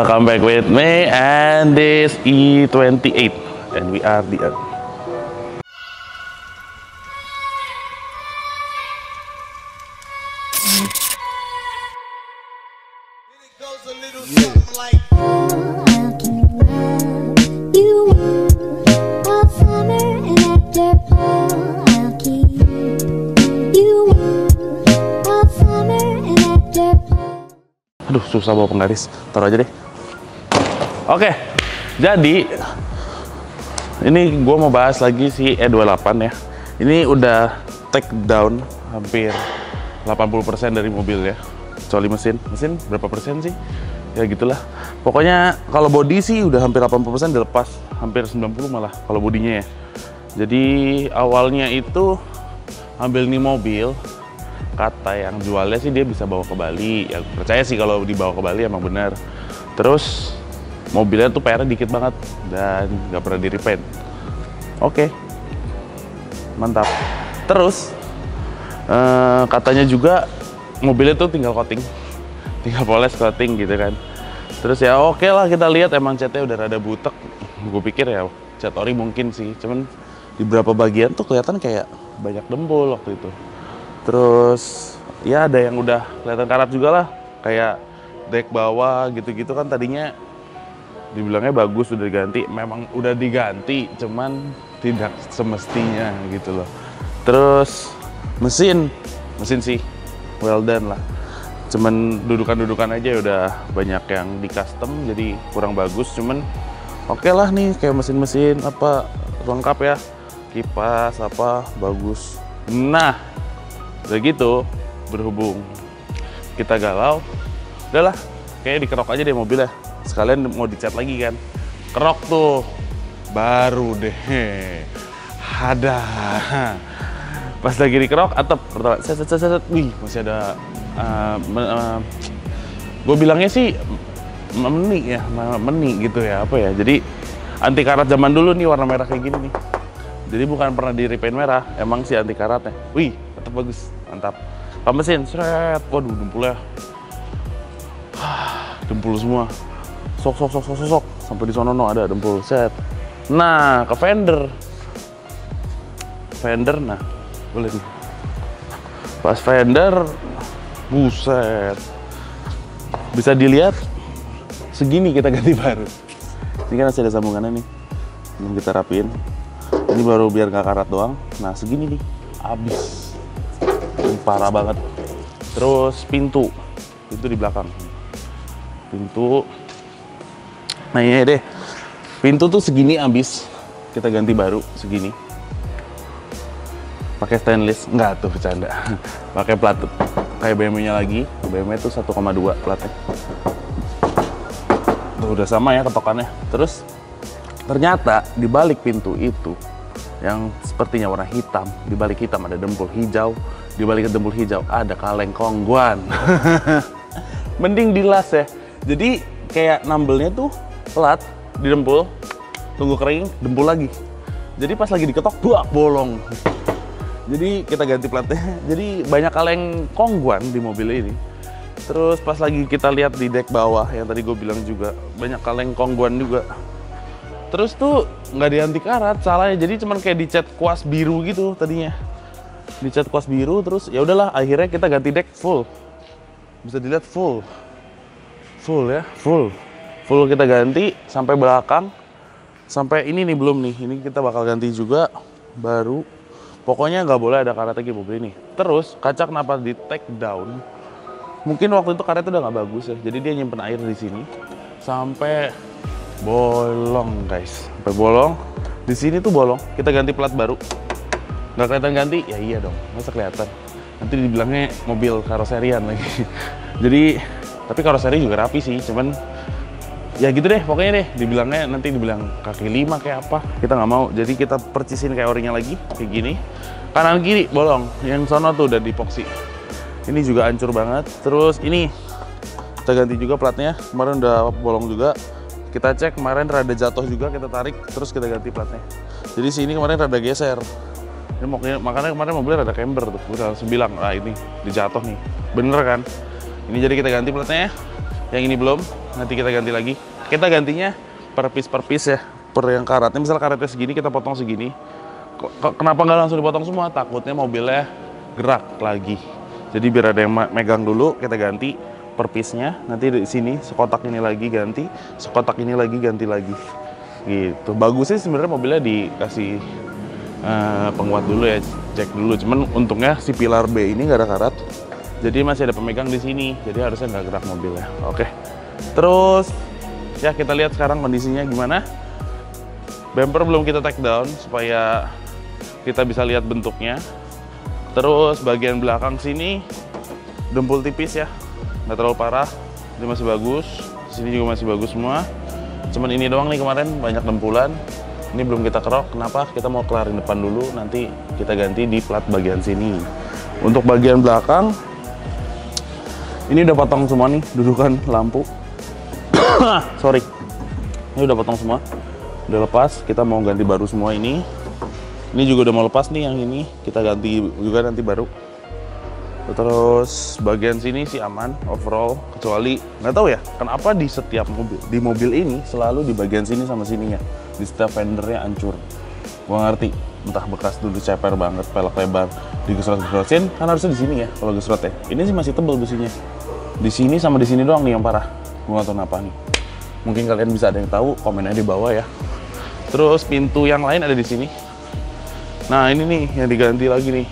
Come back with me and this E28 and we are the end. Aduh, susah bawa penggaris, taruh aja deh. Oke, jadi ini gue mau bahas lagi si E28 ya. Ini udah take down hampir 80% dari mobil ya, kecuali mesin berapa persen sih? Ya gitulah, pokoknya kalau body sih udah hampir 80% dilepas, hampir 90 malah kalau bodinya ya. Jadi awalnya itu ambil nih mobil, kata yang jualnya sih dia bisa bawa ke Bali, ya percaya sih kalau dibawa ke Bali emang bener. Terus mobilnya tuh PR-nya dikit banget dan nggak pernah di-repaint. Oke, mantap. Terus katanya juga mobilnya tuh tinggal coating, tinggal poles coating gitu kan. Terus ya oke lah, kita lihat emang catnya udah rada butek. Gue pikir ya cat ori mungkin sih, cuman di beberapa bagian tuh kelihatan kayak banyak dembul waktu itu. Terus ya ada yang udah kelihatan karat juga lah, kayak dek bawah gitu-gitu kan, tadinya dibilangnya bagus udah diganti, memang udah diganti cuman tidak semestinya gitu loh. Terus mesin sih well done lah, cuman dudukan-dudukan aja udah banyak yang di custom jadi kurang bagus, cuman oke lah nih kayak mesin-mesin apa lengkap ya, kipas apa bagus. Nah begitu, berhubung kita galau, udahlah kayaknya dikerok aja deh mobilnya, sekalian mau dicat lagi kan, kerok tuh baru deh ada. Pas lagi dikerok atap pertama set, wih masih ada gue bilangnya sih meni gitu ya, apa ya, jadi anti karat zaman dulu nih, warna merah kayak gini nih, jadi bukan pernah di repaint merah, emang sih anti karatnya. Wih atap bagus, mantap. Pam mesin, seret, waduh dempulnya, dempul semua, sok, sampai di sono ada dempul, set. Nah, ke fender, nah, boleh nih. Pas fender, buset, bisa dilihat segini kita ganti baru. Ini kan masih ada sambungannya nih, belum kita rapiin. Ini baru biar nggak karat doang. Nah, segini nih, abis. Parah banget. Terus pintu di belakang, pintu, nah iya deh, pintu tuh segini abis, kita ganti baru segini, pakai stainless, nggak tuh bercanda, pakai plat kayak BMW nya lagi, BMW tuh 1,2 platnya, tuh udah sama ya ketokannya. Terus ternyata di balik pintu itu yang sepertinya warna hitam, di balik hitam ada dempul hijau, di balik dempul hijau ada kaleng kongguan. Mending dilas ya, jadi kayak nambelnya tuh pelat di dempul, tunggu kering, dempul lagi, jadi pas lagi diketok buak bolong. Jadi kita ganti platnya, jadi banyak kaleng kongguan di mobil ini. Terus pas lagi kita lihat di dek bawah yang tadi gue bilang juga banyak kaleng kongguan juga. Terus tuh nggak dianti karat salahnya, jadi cuman kayak dicat kuas biru gitu tadinya, dicat kuas biru. Terus ya udahlah akhirnya kita ganti dek full, bisa dilihat full kita ganti sampai belakang, sampai ini nih belum nih, ini kita bakal ganti juga baru. Pokoknya nggak boleh ada karat lagi mobil ini. Terus kaca kenapa di take down, mungkin waktu itu karet udah nggak bagus ya, jadi dia nyimpen air di sini sampai bolong guys, sampai bolong di sini tuh bolong. Kita ganti plat baru, nggak kelihatan ganti ya, iya dong masa kelihatan, nanti dibilangnya mobil karoserian lagi. Jadi tapi karoseri juga rapi sih, cuman ya gitu deh pokoknya deh, dibilangnya nanti dibilang kaki lima kayak apa, kita nggak mau. Jadi kita percisin kayak orinya lagi kayak gini, kanan kiri bolong, yang sono tuh udah dipoksi, ini juga hancur banget. Terus ini kita ganti juga platnya, kemarin udah bolong juga. Kita cek kemarin rada jatuh juga, kita tarik terus kita ganti platnya. Jadi sini kemarin rada geser. Ini makanya kemarin mobilnya rada camber tuh. Gue langsung bilang, "Ah ini dijatuh nih." Bener kan? Ini jadi kita ganti platnya. Yang ini belum, nanti kita ganti lagi. Kita gantinya per piece ya, per yang karatnya. Misal karatnya segini, kita potong segini. Kenapa nggak langsung dipotong semua? Takutnya mobilnya gerak lagi. Jadi biar ada yang megang dulu, kita ganti per piece-nya. Nanti di sini sekotak ini lagi ganti, sekotak ini lagi ganti lagi. Gitu. Bagusnya sebenarnya mobilnya dikasih penguat dulu ya, cek dulu. Cuman untungnya si pilar B ini nggak ada karat. Jadi masih ada pemegang di sini, jadi harusnya nggak gerak mobilnya. Oke. Terus ya kita lihat sekarang kondisinya gimana. Bumper belum kita take down supaya kita bisa lihat bentuknya. Terus bagian belakang sini dempul tipis ya, nggak terlalu parah, ini masih bagus. Di sini juga masih bagus semua. Cuman ini doang nih kemarin banyak dempulan. Ini belum kita kerok, kenapa? Kita mau kelarin depan dulu, nanti kita ganti di plat bagian sini. Untuk bagian belakang, ini udah potong semua nih, dudukan lampu. Sorry, ini udah potong semua, udah lepas. Kita mau ganti baru semua ini. Ini juga udah mau lepas nih, yang ini kita ganti juga nanti baru. Terus bagian sini sih aman overall, kecuali nggak tahu ya kenapa di setiap mobil, di mobil ini selalu di bagian sini sama sininya, di setiap fendernya hancur. Gua ngerti, entah bekas dulu ceper banget, pelek lebar, digesrot-gesrotin, kan harusnya di sini ya kalau gesrot ya. Ini sih masih tebel besinya. Di sini sama di sini doang nih yang parah. Gua nggak tahu kenapa nih. Mungkin kalian bisa ada yang tahu, komennya di bawah ya. Terus pintu yang lain ada di sini. Nah, ini nih yang diganti lagi nih.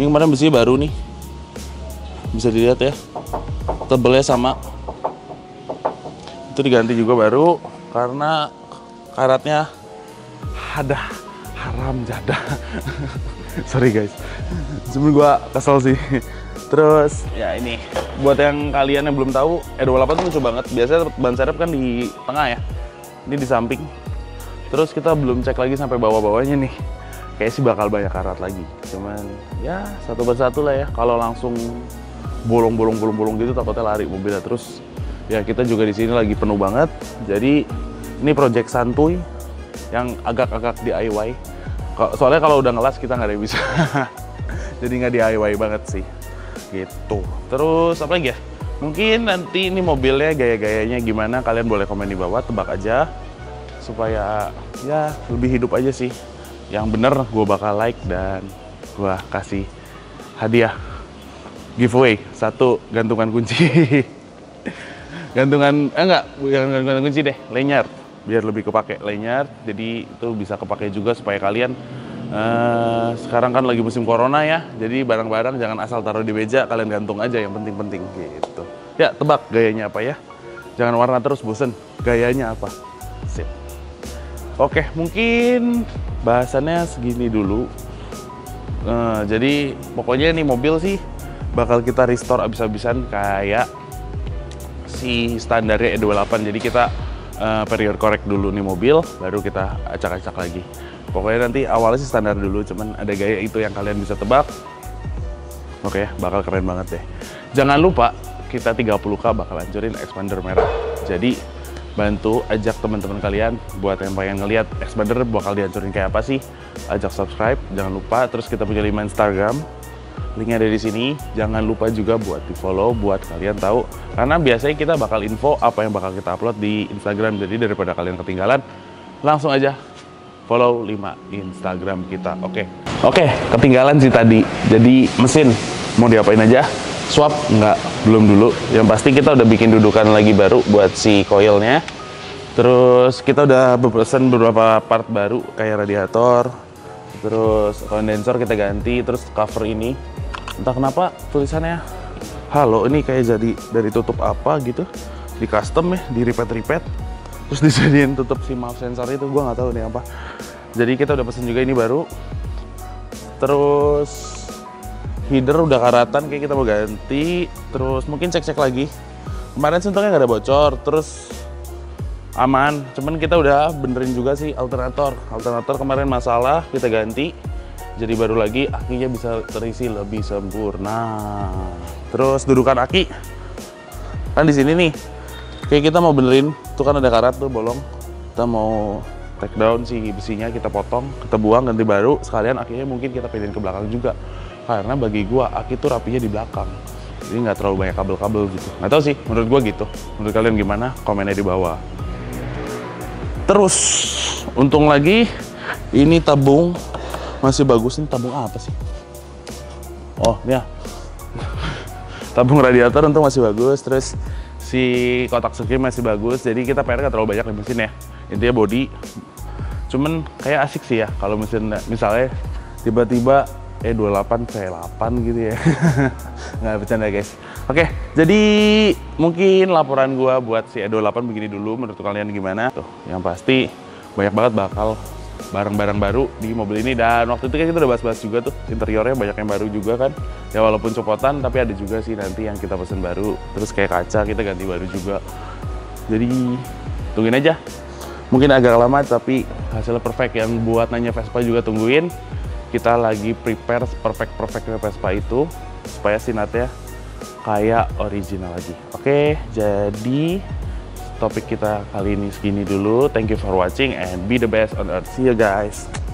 Ini kemarin besinya baru nih. Bisa dilihat ya. Tebelnya sama. Itu diganti juga baru karena karatnya ada haram jadah. Sorry guys, sebenernya gue kesel sih. Terus ya ini buat yang kalian yang belum tahu, E28 tuh lucu banget. Biasanya ban serep kan di tengah ya, ini di samping. Terus kita belum cek lagi sampai bawah-bawahnya nih. Kayaknya sih bakal banyak karat lagi. Cuman ya satu persatu lah ya. Kalau langsung bolong-bolong gitu takutnya lari mobilnya. Terus ya kita juga di sini lagi penuh banget. Jadi ini project santuy yang agak-agak DIY. Soalnya kalau udah ngelas kita nggak ada yang bisa. Jadi nggak DIY banget sih. Gitu. Terus apa lagi ya? Mungkin nanti ini mobilnya gaya-gayanya gimana, kalian boleh komen di bawah, tebak aja. Supaya ya lebih hidup aja sih. Yang bener gue bakal like dan gue kasih hadiah giveaway satu gantungan kunci. Gantungan kunci deh, lanyard. Biar lebih kepake lanyard, jadi itu bisa kepake juga supaya kalian sekarang kan lagi musim corona ya, jadi barang-barang jangan asal taruh di meja, kalian gantung aja yang penting-penting gitu. Ya tebak gayanya apa ya? Jangan warna terus, bosen. Gayanya apa? Sip. Oke, mungkin bahasannya segini dulu. Jadi pokoknya nih mobil sih bakal kita restore abis-abisan kayak si standarnya E28. Jadi kita period korek dulu nih mobil, baru kita acak-acak lagi. Pokoknya nanti awalnya sih standar dulu, cuman ada gaya itu yang kalian bisa tebak. Oke, bakal keren banget deh. Jangan lupa kita 30K bakal hancurin Xpander merah. Jadi bantu ajak teman-teman kalian buat yang pengen ngeliat Xpander bakal dihancurin kayak apa sih. Ajak subscribe, jangan lupa. Terus kita punya 5 Instagram, linknya ada di sini. Jangan lupa juga buat di follow buat kalian tahu, karena biasanya kita bakal info apa yang bakal kita upload di Instagram. Jadi daripada kalian ketinggalan, langsung aja follow 5 Instagram kita. Oke, ketinggalan sih tadi. Jadi mesin mau diapain aja? Swap? Enggak, belum dulu. Yang pasti kita udah bikin dudukan lagi baru buat si coilnya. Terus kita udah berpesan beberapa part baru kayak radiator, terus kondensor kita ganti, terus cover ini. Entah kenapa tulisannya halo, ini kayak jadi dari tutup apa gitu, di custom ya, di repeat terus disediain tutup si mouth sensor itu, gua nggak tahu nih apa. Jadi kita udah pesen juga ini baru. Terus header udah karatan, kayak kita mau ganti. Terus mungkin cek-cek lagi. Kemarin untungnya nggak ada bocor, terus aman. Cuman kita udah benerin juga sih alternator kemarin masalah, kita ganti. Jadi baru lagi akinya bisa terisi lebih sempurna. Terus dudukan aki kan di sini nih, kayak kita mau benerin tuh kan ada karat tuh bolong, kita mau take down si besinya, kita potong, kita buang, ganti baru sekalian. Akinya mungkin kita pindahin ke belakang juga, karena bagi gua aki tuh rapinya di belakang. Jadi nggak terlalu banyak kabel-kabel gitu. Nggak tahu sih, menurut gue gitu. Menurut kalian gimana? Komennya di bawah. Terus, untung lagi ini tabung masih bagus. Ini tabung apa sih? Oh, ya. Tabung radiator untung masih bagus. Terus si kotak setir masih bagus. Jadi kita PR nggak terlalu banyak di mesin ya. Intinya body. Cuman kayak asik sih ya kalau mesin misalnya tiba-tiba 28 V8 gitu ya. Nggak bercanda guys. Oke, jadi mungkin laporan gua buat si E28 begini dulu. Menurut kalian gimana? Tuh, yang pasti banyak banget bakal barang-barang baru di mobil ini. Dan waktu itu kan kita udah bahas-bahas juga tuh, interiornya banyak yang baru juga kan. Ya walaupun copotan, tapi ada juga sih nanti yang kita pesen baru. Terus kayak kaca kita ganti baru juga. Jadi tungguin aja. Mungkin agak lama tapi hasilnya perfect. Yang buat nanya Vespa juga tungguin. Kita lagi prepare perfect-perfectnya Vespa itu supaya sinatnya kayak original lagi. Oke, jadi topik kita kali ini segini dulu. Thank you for watching and be the best on earth. See you guys.